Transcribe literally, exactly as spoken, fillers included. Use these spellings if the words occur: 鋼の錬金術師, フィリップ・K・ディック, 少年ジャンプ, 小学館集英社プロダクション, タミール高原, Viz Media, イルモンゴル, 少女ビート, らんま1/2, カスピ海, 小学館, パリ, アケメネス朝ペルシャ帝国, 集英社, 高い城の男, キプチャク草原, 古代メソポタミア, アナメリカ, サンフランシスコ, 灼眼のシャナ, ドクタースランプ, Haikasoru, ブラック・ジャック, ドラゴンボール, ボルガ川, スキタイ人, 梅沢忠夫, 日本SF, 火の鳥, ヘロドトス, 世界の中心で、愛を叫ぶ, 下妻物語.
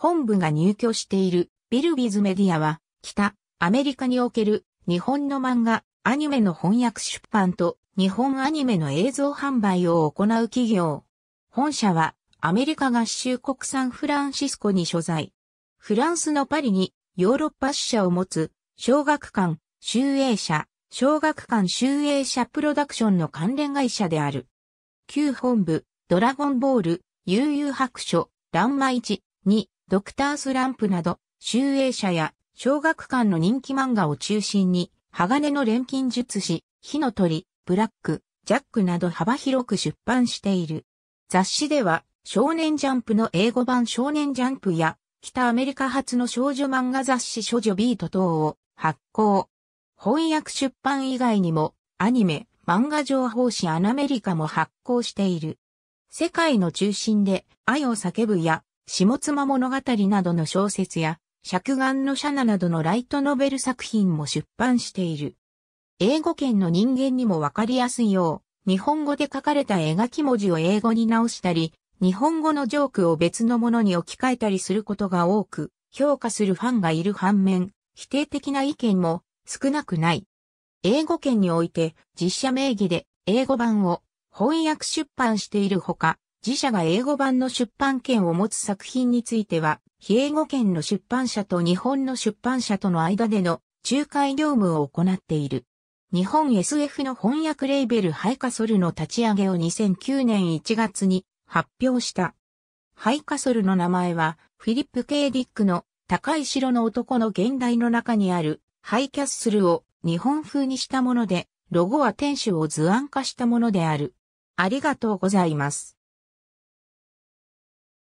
本部が入居しているビルビズメディアは、北アメリカにおける日本の漫画、アニメの翻訳出版と日本アニメの映像販売を行う企業。本社はアメリカ合衆国サンフランシスコに所在。フランスのパリにヨーロッパ支社を持つ小学館集英社、小学館集英社プロダクションの関連会社である。旧本部、ドラゴンボール、悠々白書、らんまいち、に、ドクタースランプなど、集英社や小学館の人気漫画を中心に、鋼の錬金術師、火の鳥、ブラック、ジャックなど幅広く出版している。雑誌では、少年ジャンプの英語版少年ジャンプや、北アメリカ発の少女漫画雑誌少女ビート等を発行。翻訳出版以外にも、アニメ、漫画情報誌アナメリカも発行している。世界の中心で、愛を叫ぶや、下妻物語などの小説や、借眼のシャナなどのライトノベル作品も出版している。英語圏の人間にもわかりやすいよう、日本語で書かれた絵描き文字を英語に直したり、日本語のジョークを別のものに置き換えたりすることが多く、評価するファンがいる反面、否定的な意見も少なくない。英語圏において、自社名義で英語版を翻訳出版しているほか、自社が英語版の出版権を持つ作品については、非英語圏の出版社と日本の出版社との間での仲介業務を行っている。日本 エスエフ の翻訳レーベルハイカソルの立ち上げをにせんきゅうねんいちがつに発表した。ハイカソルの名前は、フィリップ・K・ディックの高い城の男の原題の中にあるハイキャッスルを日本風にしたもので、ロゴは天守を図案化したものである。ありがとうございます。